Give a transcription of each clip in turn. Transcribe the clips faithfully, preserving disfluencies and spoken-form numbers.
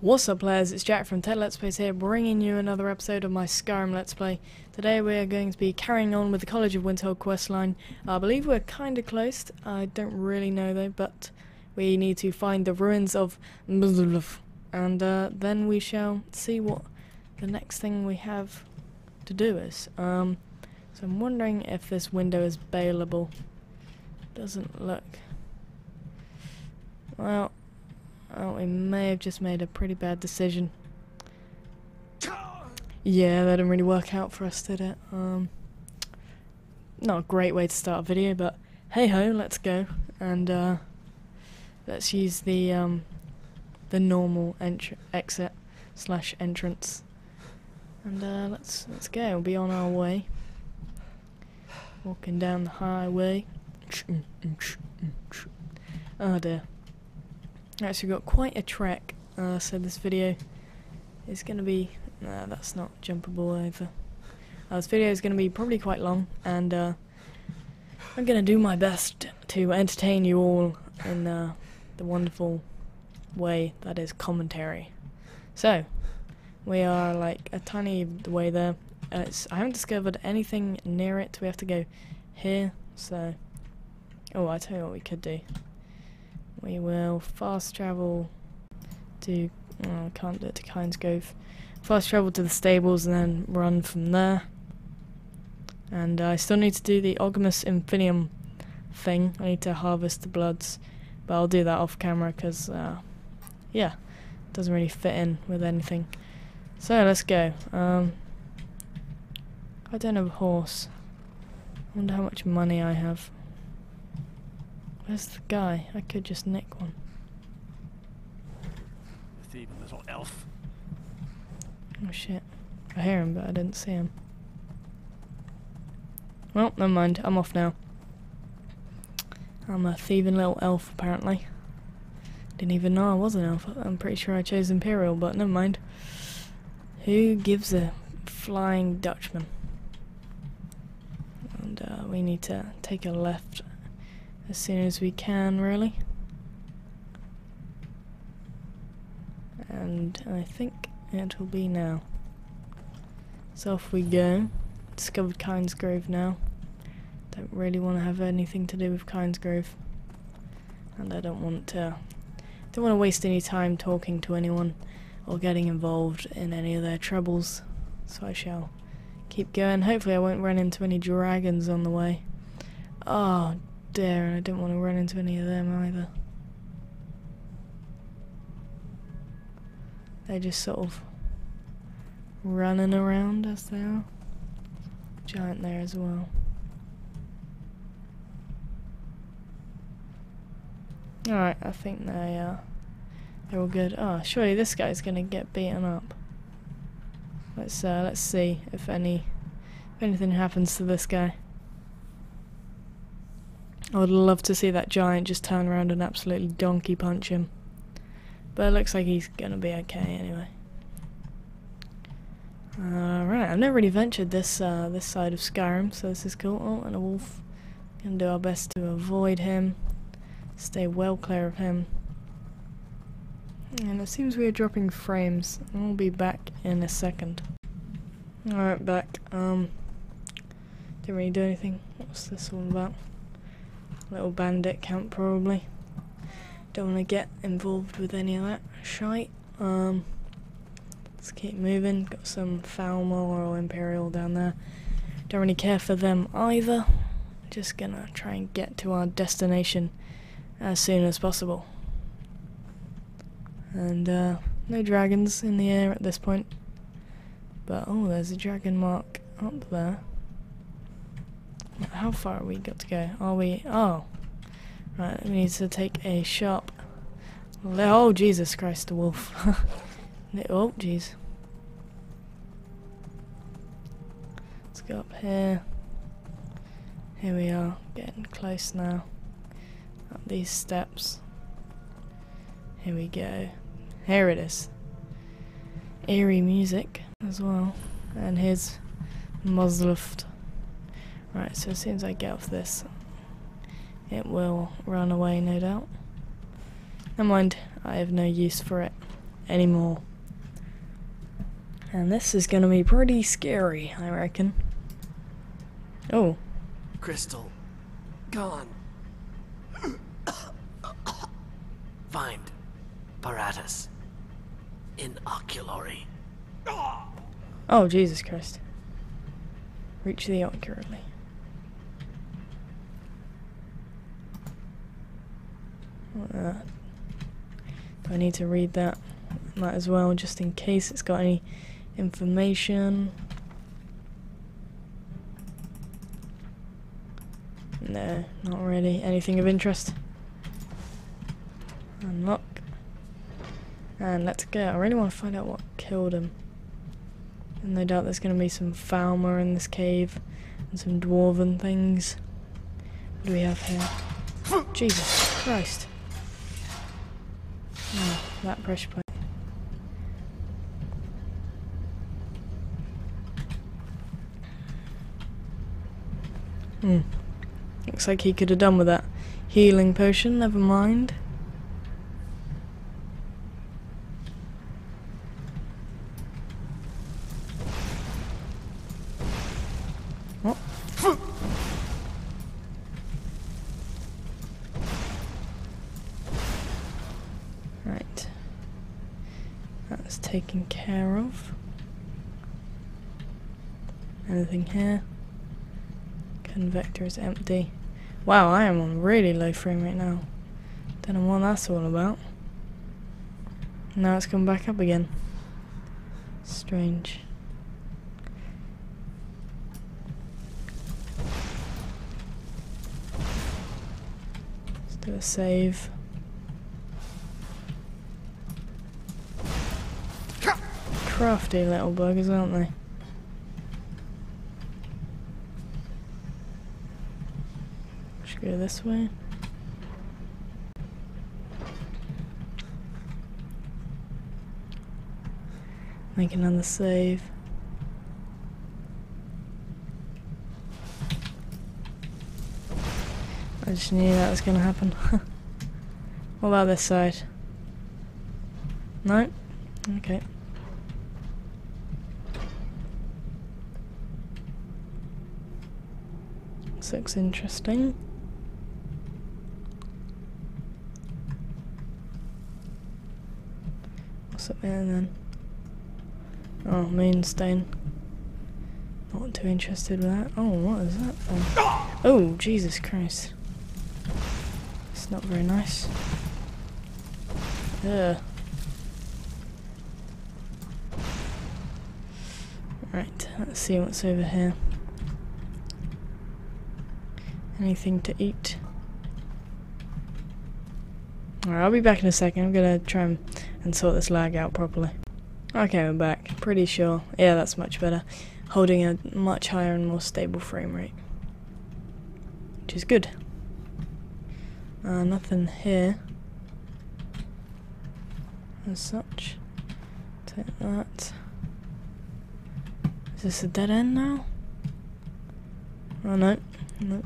What's up players, it's Jack from Ted Let's Plays here, bringing you another episode of my Skyrim Let's Play. Today we are going to be carrying on with the College of Winterhold questline. I believe we're kinda close, I don't really know though, but we need to find the ruins of Mzulft. And uh, then we shall see what the next thing we have to do is. Um, so I'm wondering if this window is bailable. Doesn't look... well... oh, we may have just made a pretty bad decision. Yeah, that didn't really work out for us, did it? Um, not a great way to start a video, but hey-ho, let's go. And uh, let's use the um, the normal exit slash entrance. And uh, let's let's go. We'll be on our way. Walking down the highway. Oh dear. Actually, got quite a trek, uh, so this video is going to be... nah, that's not jumpable either. Uh, this video is going to be probably quite long, and uh, I'm going to do my best to entertain you all in uh, the wonderful way that is commentary. So, we are like a tiny way there. Uh, it's, I haven't discovered anything near it. We have to go here, so... oh, I tell you what we could do. We will fast travel to... oh, I can't do it to Kynesgrove. Fast travel to the stables and then run from there. And uh, I still need to do the Ogamus Infinium thing. I need to harvest the bloods. But I'll do that off camera because, uh, yeah, it doesn't really fit in with anything. So let's go. Um, I don't have a horse. I wonder how much money I have. Where's the guy? I could just nick one. Thieving little elf. Oh shit. I hear him, but I didn't see him. Well, never mind. I'm off now. I'm a thieving little elf, apparently. Didn't even know I was an elf. I'm pretty sure I chose Imperial, but never mind. Who gives a flying Dutchman? And uh, we need to take a left as soon as we can, really. And I think it will be now. So off we go. Discovered Kynesgrove now. Don't really want to have anything to do with Kynesgrove. And I don't want to... don't want to waste any time talking to anyone or getting involved in any of their troubles. So I shall keep going. Hopefully I won't run into any dragons on the way. Oh, dear, and I didn't want to run into any of them either. They're just sort of running around as they are. Giant there as well. Alright, I think they uh, they're all good. Oh, surely this guy's gonna get beaten up. Let's uh, let's see if any if anything happens to this guy. I would love to see that giant just turn around and absolutely donkey punch him. But it looks like he's gonna be okay anyway. Alright, I've never really ventured this uh, this side of Skyrim, so this is cool. Oh, and a wolf. Gonna do our best to avoid him. Stay well clear of him. And it seems we are dropping frames. I'll be back in a second. Alright, back. Um, didn't really do anything. What's this all about? Little bandit camp, probably. Don't want to get involved with any of that shite. Um, let's keep moving. Got some Falmer or Imperial down there. Don't really care for them either. Just gonna try and get to our destination as soon as possible. And uh, no dragons in the air at this point. But oh, there's a dragon mark up there. How far have we got to go? Are we... oh. Right, we need to take a sharp... oh, Jesus Christ, the wolf. Oh, jeez. Let's go up here. Here we are, getting close now. Up these steps. Here we go. Here it is. Eerie music as well. And here's Mzulft. Right, so as soon as I get off this, it will run away, no doubt. Never mind, I have no use for it. anymore. And this is going to be pretty scary, I reckon. Oh. Crystal. Gone. Find. Paratus. In Oculory. Oh, Jesus Christ. Reach the Oculory. What that? Do I need to read that? Might as well, just in case it's got any information. No, not really. Anything of interest? Unlock. And let's go. I really want to find out what killed him. And no doubt there's going to be some Falmer in this cave. And some dwarven things. What do we have here? Jesus Christ. Oh, that pressure plate. Hmm. Looks like he could have done with that healing potion, never mind. What? Right. That's taken care of. Anything here? Convector is empty. Wow, I am on really low frame right now. Don't know what that's all about. Now it's come back up again. Strange. Let's do a save. Crafty little buggers, aren't they? Go this way. Make another save. I just knew that was going to happen. What about this side? No? Okay. This looks interesting. Up there and then. Oh, moonstone. Not too interested with that. Oh, what is that thing? Oh, Jesus Christ. It's not very nice. Ugh. Right, let's see what's over here. Anything to eat? Alright, I'll be back in a second. I'm gonna try and and sort this lag out properly. Okay, we're back. Pretty sure. Yeah, that's much better. Holding a much higher and more stable frame rate. Which is good. Uh, nothing here. As such. Take that. Is this a dead end now? Oh no. No.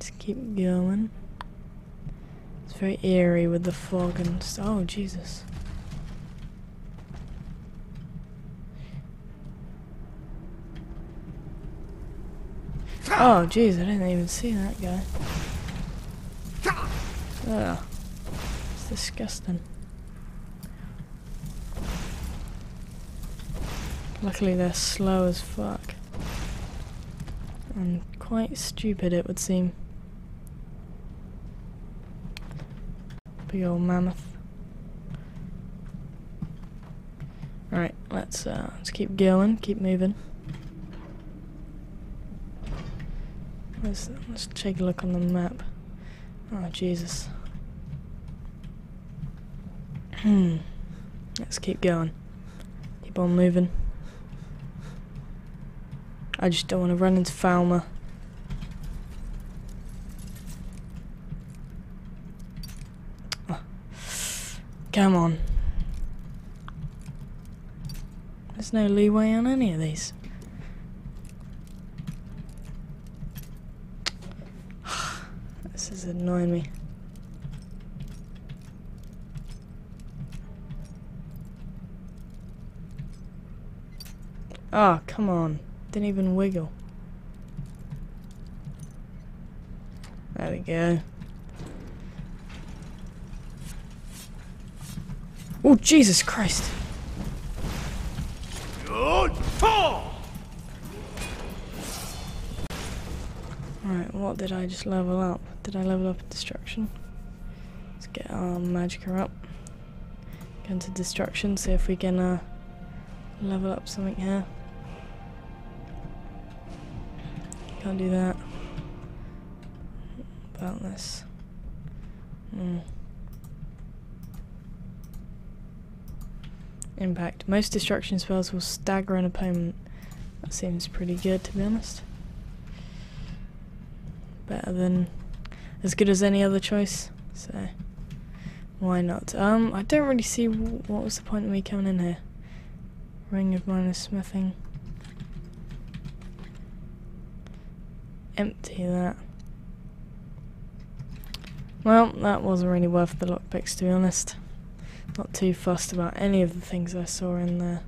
Just keep going. It's very eerie with the fog and stuff. Oh, Jesus. Oh, jeez, I didn't even see that guy. Ugh. It's disgusting. Luckily they're slow as fuck. And quite stupid, it would seem. Big old mammoth. Alright, let's uh, let's keep going, keep moving. Let's let's take a look on the map. Oh Jesus. Hmm. Let's keep going. Keep on moving. I just don't want to run into Falmer. Come on. There's no leeway on any of these. This is annoying me. Ah, oh, come on. Didn't even wiggle. There we go. Oh, Jesus Christ. Alright, what did I just level up? Did I level up destruction? Let's get our magicka up. Go into destruction, see if we can uh, level up something here. Can't do that. About this. Mm. Impact. Most destruction spells will stagger an opponent. That seems pretty good, to be honest. Better than as good as any other choice, so why not? Um, I don't really see w what was the point of me coming in here. Ring of minor smithing. Empty that. Well, that wasn't really worth the lockpicks, to be honest. Not too fussed about any of the things I saw in there.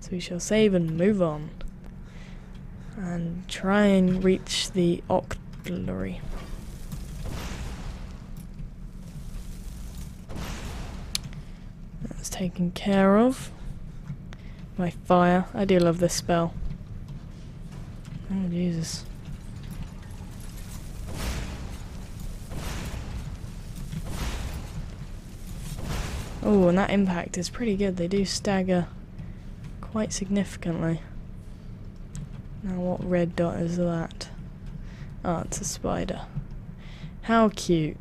So we shall save and move on. And try and reach the Oculory. That's taken care of. My fire. I do love this spell. Oh, Jesus. Oh, and that impact is pretty good. They do stagger quite significantly. Now what red dot is that? Oh, it's a spider. How cute.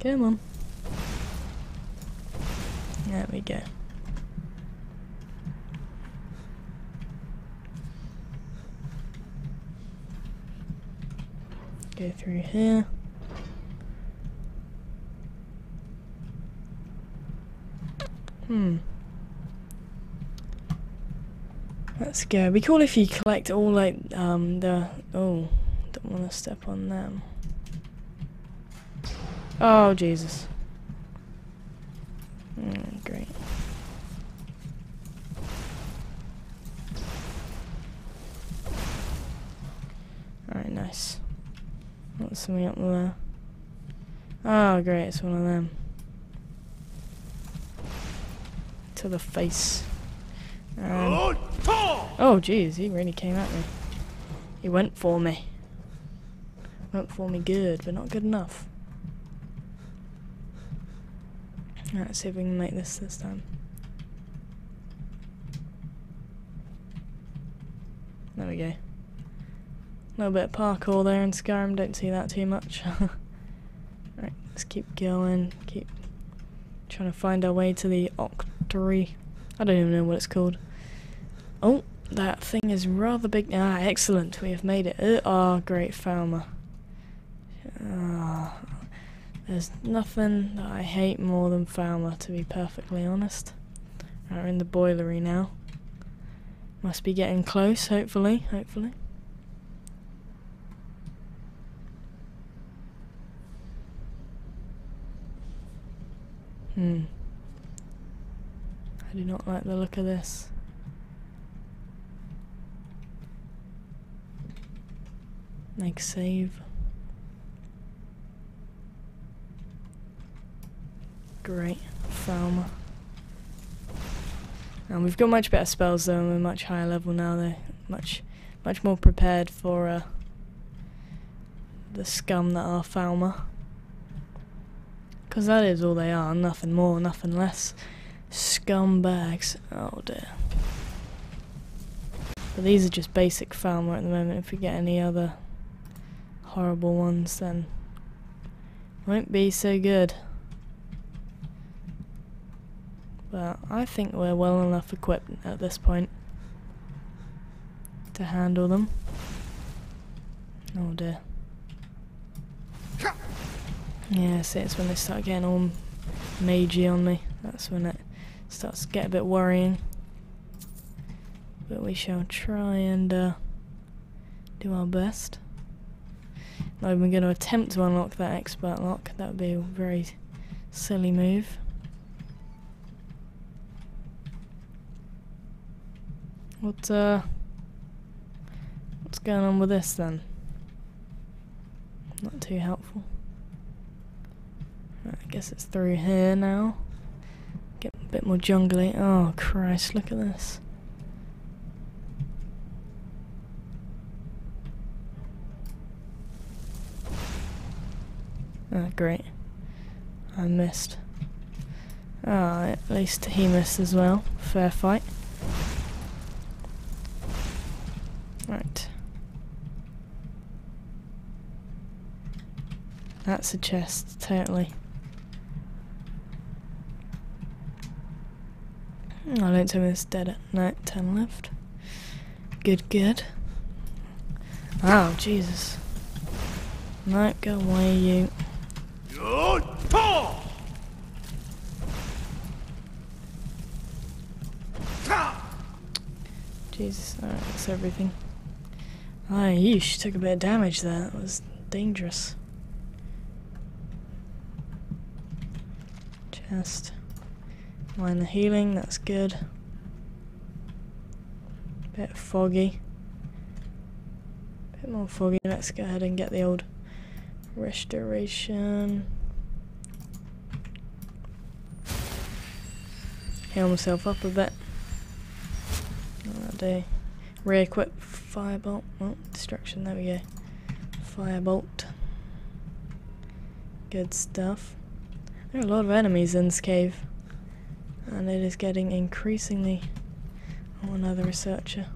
Come on. There we go. Go through here. Hmm. Let's go. It'd be cool if you collect all like um the oh, don't want to step on them. Oh Jesus. Mm, great. Alright, nice. What's something up there? Oh great, it's one of them. To the face. Um, oh jeez, he really came at me. He went for me. Went for me good, but not good enough. Alright, let's see if we can make this this time. There we go. A little bit of parkour there in Skyrim, don't see that too much. Alright, let's keep going, keep trying to find our way to the Oculory. I don't even know what it's called. Oh, that thing is rather big. Ah, excellent. We have made it. Ah, uh, oh, great Falmer. Oh, there's nothing that I hate more than Falmer, to be perfectly honest. Right, we're in the Boilery now. Must be getting close, hopefully. Hopefully. Hmm. I do not like the look of this. Make save. Great, Falmer. And we've got much better spells though, and we're much higher level now. They're much, much more prepared for uh, the scum that are Falmer. Because that is all they are, nothing more, nothing less. Scumbags. Oh dear. But these are just basic Falmer at the moment. If we get any other horrible ones, then won't be so good. But I think we're well enough equipped at this point to handle them. Oh dear. Yeah, see, it's when they start getting all magey on me. That's when it starts to get a bit worrying, but we shall try and uh, do our best. Not even going to attempt to unlock that expert lock. That would be a very silly move. What, uh... what's going on with this, then? Not too helpful. Right, I guess it's through here now. Get a bit more jungly. Oh, Christ, look at this. Oh, great. I missed. Ah, at least he missed as well. Fair fight. Right. That's a chest, totally. I don't tell me it's dead at night. Ten left. Good, good. Oh, Jesus. No, go away, you. Jesus, alright, that's everything. Ah, you took a bit of damage there. That was dangerous. Chest. Minor healing, that's good. Bit foggy. Bit more foggy. Let's go ahead and get the old restoration. Heal myself up a bit. That'll do. Re-equip firebolt. Oh, destruction, there we go. Firebolt. Good stuff. There are a lot of enemies in this cave. And it is getting increasingly... Oh, another researcher.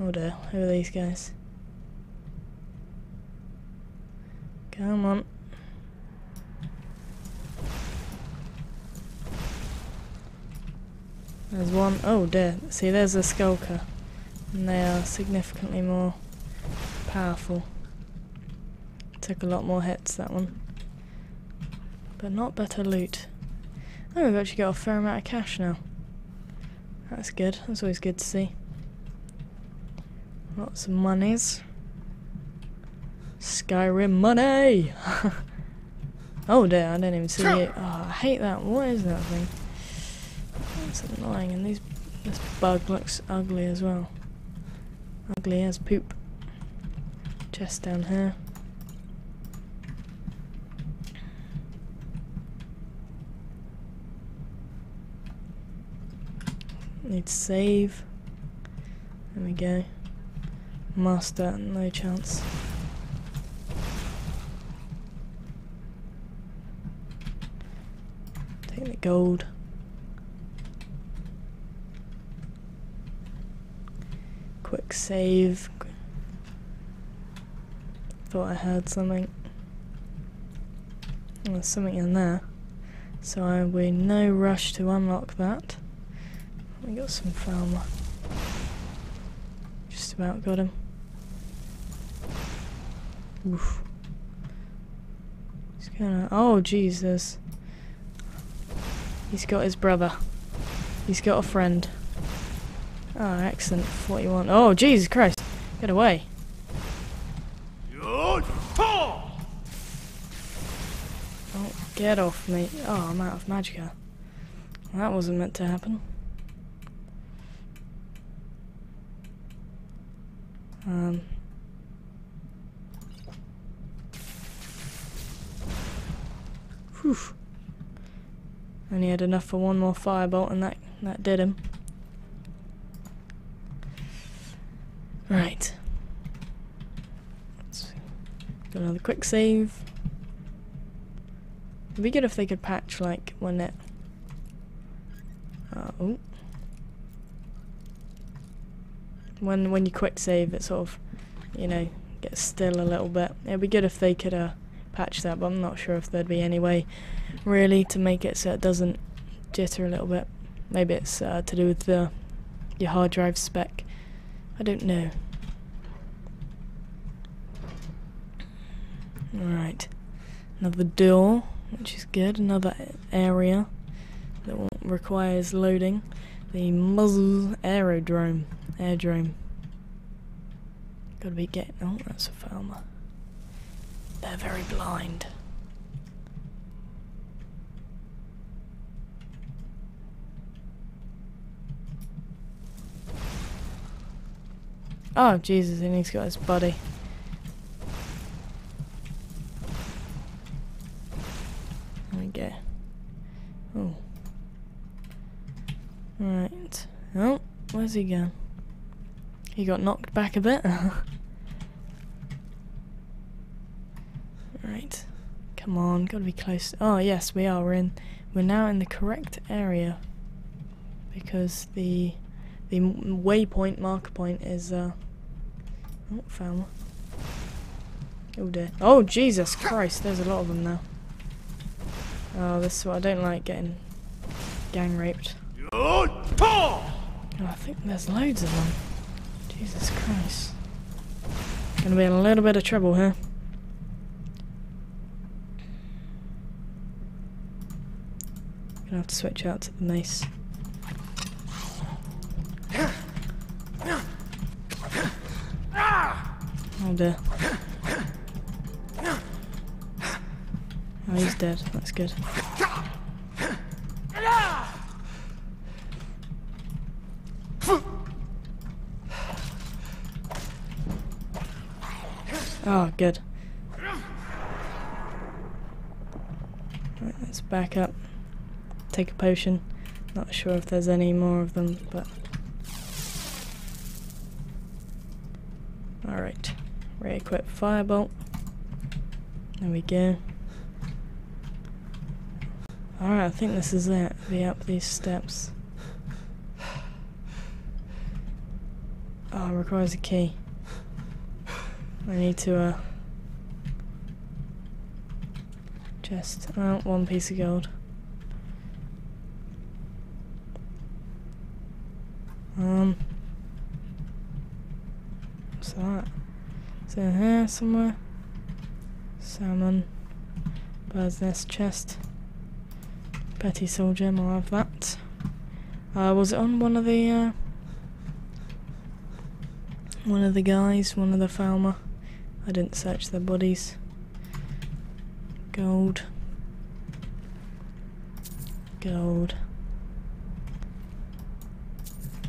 Oh dear, who are these guys? Come on. There's one. Oh dear. See, there's a skulker. And they are significantly more powerful. Took a lot more hits, that one. But not better loot. Oh, we've actually got a fair amount of cash now. That's good. That's always good to see. Lots of monies. Skyrim money! Oh dear, I don't even see it. Oh, I hate that. What is that thing? It's annoying, and these, this bug looks ugly as well. Ugly as poop. Chest down here. Need to save. There we go. Master, no chance. Take the gold. Quick save. Thought I heard something. There's something in there. So I will be in no rush to unlock that. We got some Falmer. Just about got him. Oof. He's gonna. Oh, Jesus. He's got his brother. He's got a friend. Oh, excellent. forty-one. Oh, Jesus Christ! Get away! Oh, get off me. Oh, I'm out of magicka. That wasn't meant to happen. Um. Whew. Only had enough for one more firebolt, and that that did him. Right. Let's do another quick save. It'd be good if they could patch, like, when it. Uh, oh. When when you quick save, it sort of, you know, gets still a little bit. It'd be good if they could uh, patch that, but I'm not sure if there'd be any way, really, to make it so it doesn't jitter a little bit. Maybe it's uh, to do with the your hard drive spec. I don't know. All right, another door, which is good. Another area that requires loading. The Mzulft Aerodrome. Airdrome. Gotta be getting. Oh, that's a Falmer. They're very blind. Oh, Jesus, and he's got his body. Okay. Oh. Right. Oh, where's he gone? He got knocked back a bit. Right. Come on, gotta be close. Oh, yes, we are. We're in. We're now in the correct area. Because the the waypoint marker point is uh oh, Falmer. Oh dear. Oh Jesus Christ, there's a lot of them now. Oh, this is what I don't like, getting gang raped. Oh, I think there's loads of them. Jesus Christ. Gonna be in a little bit of trouble here. Gonna have to switch out to the mace. Oh dear. Oh, he's dead. That's good. Oh, good. Right, let's back up. Take a potion. Not sure if there's any more of them, but... Alright. Re-equip Firebolt. There we go. Alright, I think this is it. Be up these steps. Oh, it requires a key. I need to, uh... just... oh, one piece of gold. Um... What's that? It's in here somewhere. Salmon. Bird's nest chest. Petty soul gem, I'll have that. Uh, was it on one of the, uh... one of the guys, one of the Falmer? I didn't search their bodies. Gold. Gold.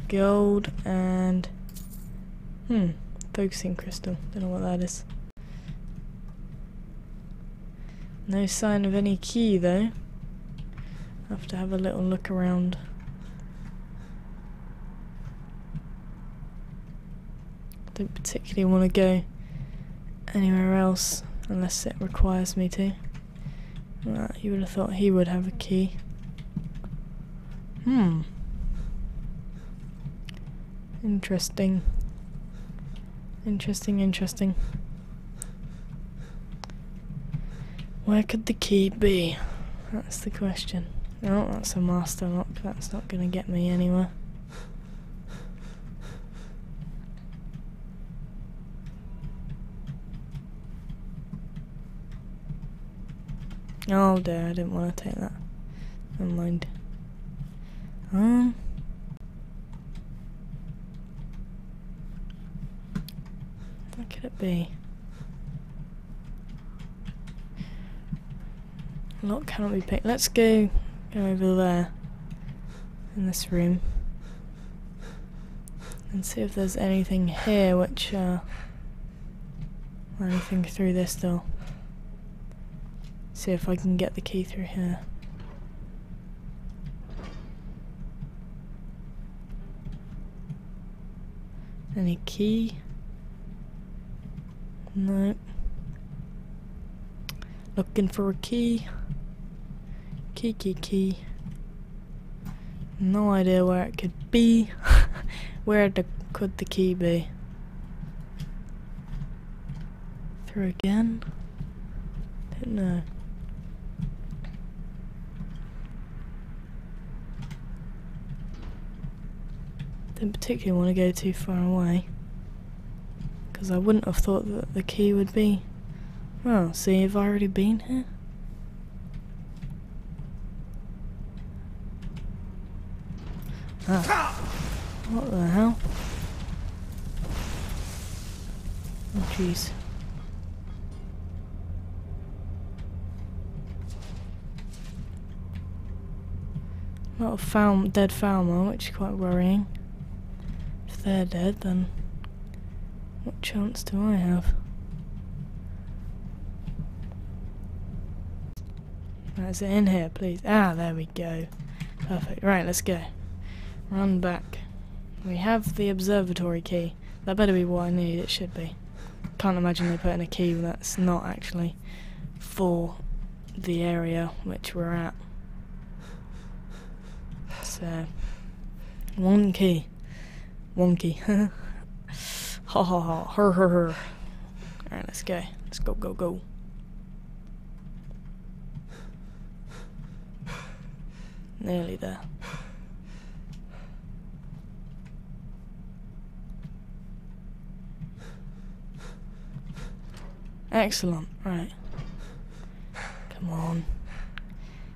Gold and... Hmm. Focusing crystal. Don't know what that is. No sign of any key though. Have to have a little look around. Don't particularly want to go anywhere else unless it requires me to. Right, you would have thought he would have a key. Hmm. Interesting. Interesting, interesting. Where could the key be? That's the question. Oh, that's a master lock. That's not going to get me anywhere. Oh dear, I didn't want to take that. Never mind. Um. What could it be? A lot cannot be picked. Let's go, go over there in this room and see if there's anything here which, uh, or anything through this door. See if I can get the key through here. Any key? No. Looking for a key. Key, key, key. No idea where it could be. Where the, could the key be? Through again? Don't know. Didn't particularly want to go too far away, because I wouldn't have thought that the key would be... well, see, have I already been here? Ah. What the hell? Oh jeez. A lot of Falmer, dead Falmer, which is quite worrying. If they're dead, then What chance do I have? That's it in here, please. Ah, there we go. Perfect. Right, let's go. Run back. We have the observatory key. That better be what I need. It should be. Can't imagine they put in a key that's not actually for the area which we're at. So, one key. One key. Ha ha ha. Her her her. Alright, let's go. Let's go, go, go. Nearly there. Excellent, right. Come on.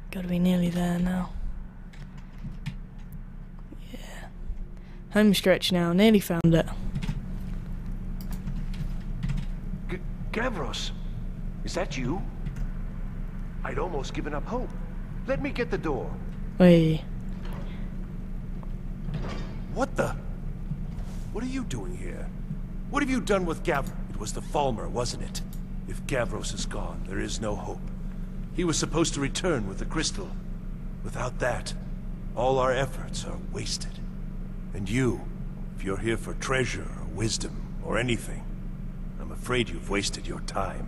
Gotta be nearly there now. Yeah. Home stretch now, nearly found it. G Gavros, is that you? I'd almost given up hope. Let me get the door. Hey. What the? What are you doing here? What have you done with Gav? It was the Falmer, wasn't it? If Gavros is gone, there is no hope. He was supposed to return with the crystal. Without that, all our efforts are wasted. And you, if you're here for treasure or wisdom or anything, I'm afraid you've wasted your time.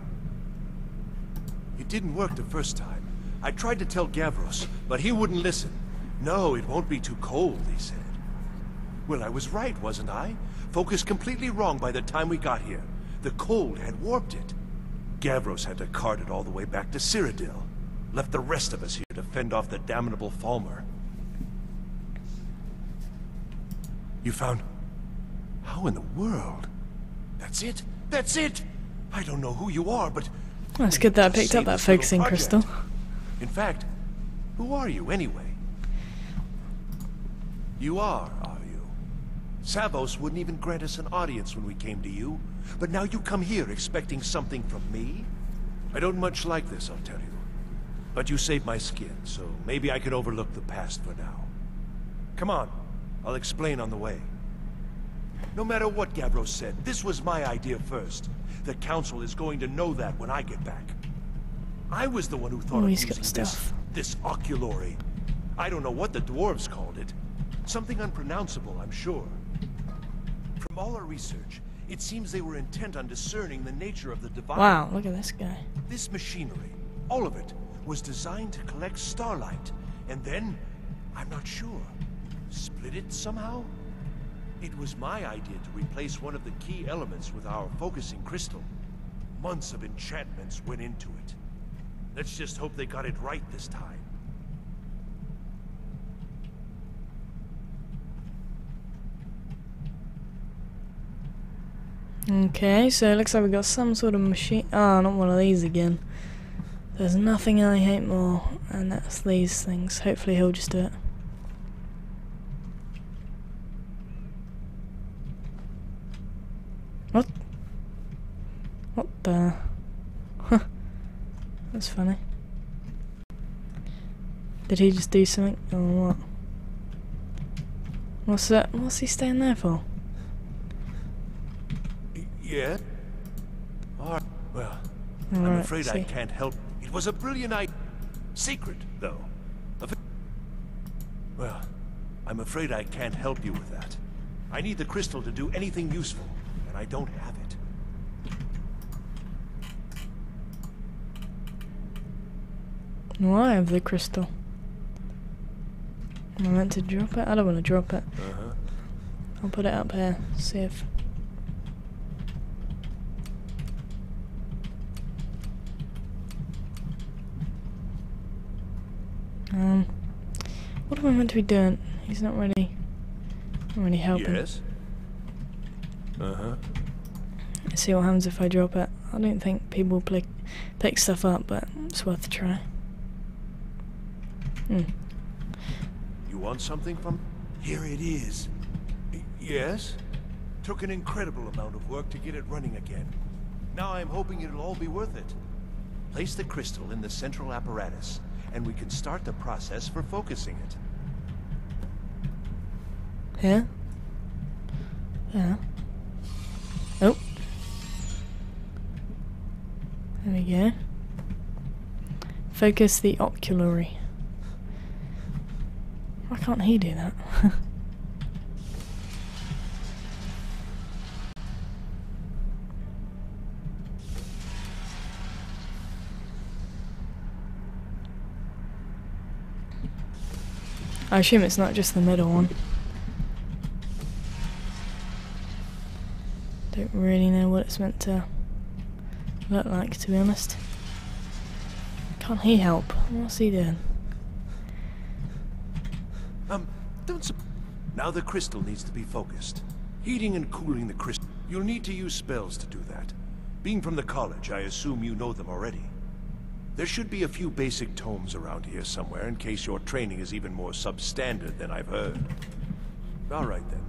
It didn't work the first time. I tried to tell Gavros, but he wouldn't listen. No, it won't be too cold, he said. Well, I was right, wasn't I? Focused completely wrong by the time we got here. The cold had warped it. Gavros had to cart it all the way back to Cyrodiil. Left the rest of us here to fend off the damnable Falmer. You found... How in the world? That's it? That's it! I don't know who you are, but... That's good that I picked up that focusing crystal. In fact, who are you anyway? You are, are you? Savos wouldn't even grant us an audience when we came to you, but now you come here expecting something from me? I don't much like this, I'll tell you. But you saved my skin, so maybe I could overlook the past for now. Come on, I'll explain on the way. No matter what Gavros said, this was my idea first. The Council is going to know that when I get back. I was the one who thought oh, of using stuff. this, this Oculory. I don't know what the dwarves called it. Something unpronounceable, I'm sure. From all our research, it seems they were intent on discerning the nature of the divine. Wow, look at this guy. This machinery, all of it, was designed to collect starlight. And then, I'm not sure, split it somehow? It was my idea to replace one of the key elements with our focusing crystal. Months of enchantments went into it. Let's just hope they got it right this time. Okay, so it looks like we got some sort of machine. Ah, oh, not one of these again. There's nothing I hate more, and that's these things. Hopefully he'll just do it. What? What the? Huh. That's funny. Did he just do something or what? What's that? What's he staying there for? Yeah. Alright. Well, I'm right, afraid see. I can't help. It was a brilliant idea. Secret, though. Well, I'm afraid I can't help you with that. I need the crystal to do anything useful, and I don't have it. No, I have the crystal. Am I meant to drop it? I don't want to drop it. Uh-huh. I'll put it up here. See if... Um... What am I meant to be doing? He's not really... Not really helping. Yes. Uh-huh. Let's see what happens if I drop it. I don't think people pick, pick stuff up, but it's worth a try. Hmm. You want something from? Here it is. Yes? Took an incredible amount of work to get it running again. Now I'm hoping it'll all be worth it. Place the crystal in the central apparatus, and we can start the process for focusing it. Here? Yeah. Oh, There we go. Focus the Oculory. Why can't he do that? I assume it's not just the middle one. Don't really know what it's meant to look like, to be honest. Can't he help? What's he doing? Um, don't sup- Now the crystal needs to be focused. Heating and cooling the crystal. You'll need to use spells to do that. Being from the college, I assume you know them already. There should be a few basic tomes around here somewhere, in case your training is even more substandard than I've heard. All right, then.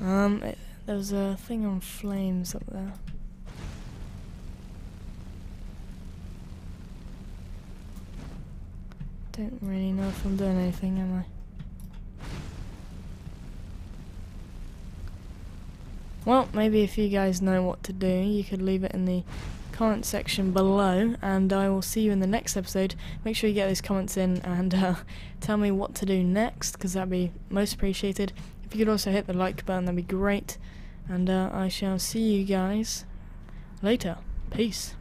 Um, it, there was a thing on flames up there. Don't really know if I'm doing anything, am I? Well, maybe if you guys know what to do, you could leave it in the comment section below, and I will see you in the next episode. Make sure you get those comments in and uh, tell me what to do next, because that'd be most appreciated. If you could also hit the like button, that'd be great. And uh, I shall see you guys later. Peace.